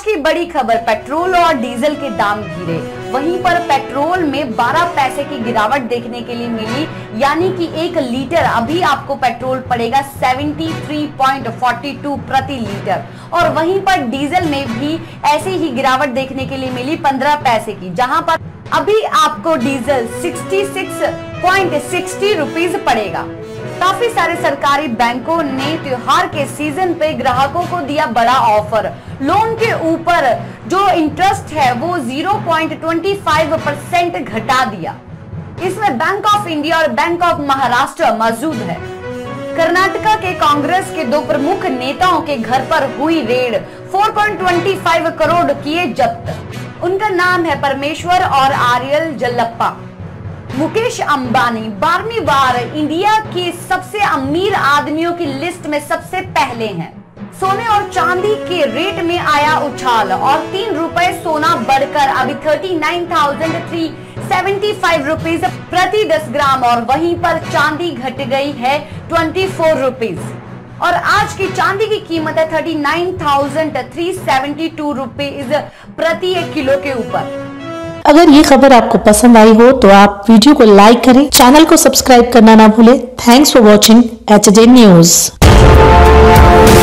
आज की बड़ी खबर, पेट्रोल और डीजल के दाम गिरे। वहीं पर पेट्रोल में 12 पैसे की गिरावट देखने के लिए मिली, यानी कि एक लीटर अभी आपको पेट्रोल पड़ेगा 73.42 प्रति लीटर। और वहीं पर डीजल में भी ऐसी ही गिरावट देखने के लिए मिली 15 पैसे की, जहां पर अभी आपको डीजल 66.60 रुपीज पड़ेगा। काफी सारे सरकारी बैंकों ने त्योहार के सीजन पे ग्राहकों को दिया बड़ा ऑफर। लोन के ऊपर जो इंटरेस्ट है वो 0.25% घटा दिया। इसमें बैंक ऑफ इंडिया और बैंक ऑफ महाराष्ट्र मौजूद है। कर्नाटका के कांग्रेस के दो प्रमुख नेताओं के घर पर हुई रेड, 4.25 करोड़ किए जब्त। उनका नाम है परमेश्वर और आर्यल जल्लप्पा। मुकेश अंबानी 12वीं बार इंडिया के सबसे अमीर आदमियों की लिस्ट में सबसे पहले हैं। सोने और चांदी के रेट में आया उछाल और 3 रुपए सोना बढ़कर अभी 39,375 रुपीज प्रति 10 ग्राम, और वहीं पर चांदी घट गई है 24 रुपीज। और आज की चांदी की कीमत है 39,372 रुपीज प्रति 1 किलो के ऊपर। अगर ये खबर आपको पसंद आई हो तो आप वीडियो को लाइक करें, चैनल को सब्सक्राइब करना ना भूलें। Thanks for watching HJ news.